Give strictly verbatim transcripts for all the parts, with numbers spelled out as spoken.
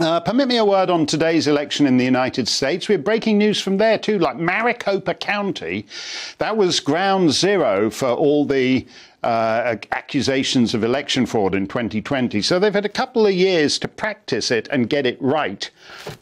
Uh, permit me a word on today's election in the United States. We're breaking news from there too, like Maricopa County. That was ground zero for all the uh, accusations of election fraud in twenty twenty. So they've had a couple of years to practice it and get it right.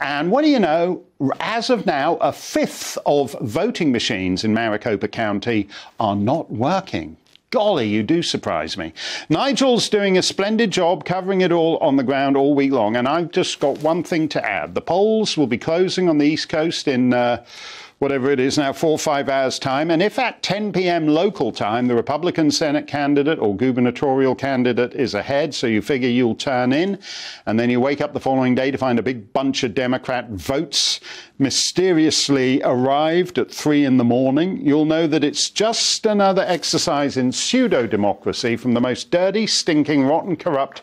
And what do you know? As of now, a fifth of voting machines in Maricopa County are not working. Golly, you do surprise me. Nigel's doing a splendid job covering it all on the ground all week long, and I've just got one thing to add. The polls will be closing on the East Coast in uh, whatever it is now, four or five hours' time, and if at ten p m local time the Republican Senate candidate or gubernatorial candidate is ahead, so you figure you'll turn in, and then you wake up the following day to find a big bunch of Democrat votes mysteriously arrived at three in the morning, you'll know that it's just another exercise in pseudo-democracy from the most dirty, stinking, rotten, corrupt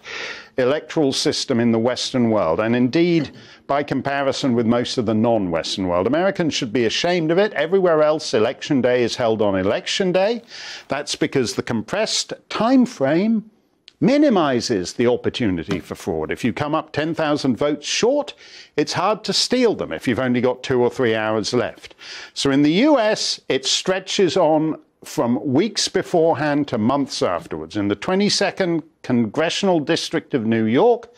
electoral system in the Western world, and indeed, by comparison with most of the non-Western world. Americans should be ashamed of it. Everywhere else, Election Day is held on Election Day. That's because the compressed time frame minimizes the opportunity for fraud. If you come up ten thousand votes short, it's hard to steal them if you've only got two or three hours left. So in the U S, it stretches on from weeks beforehand to months afterwards. In the twenty-second Congressional District of New York,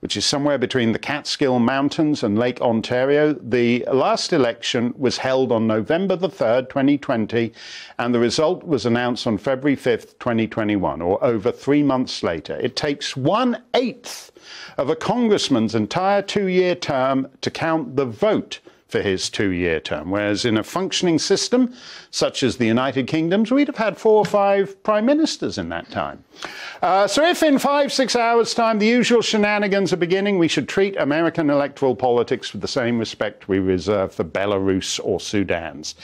which is somewhere between the Catskill Mountains and Lake Ontario, the last election was held on November the third, twenty twenty, and the result was announced on February fifth, twenty twenty-one, or over three months later. It takes one-eighth of a congressman's entire two-year term to count the vote for his two-year term, whereas in a functioning system such as the United Kingdom's, we'd have had four or five prime ministers in that time. Uh, so if in five, six hours' time the usual shenanigans are beginning, we should treat American electoral politics with the same respect we reserve for Belarus or Sudan's.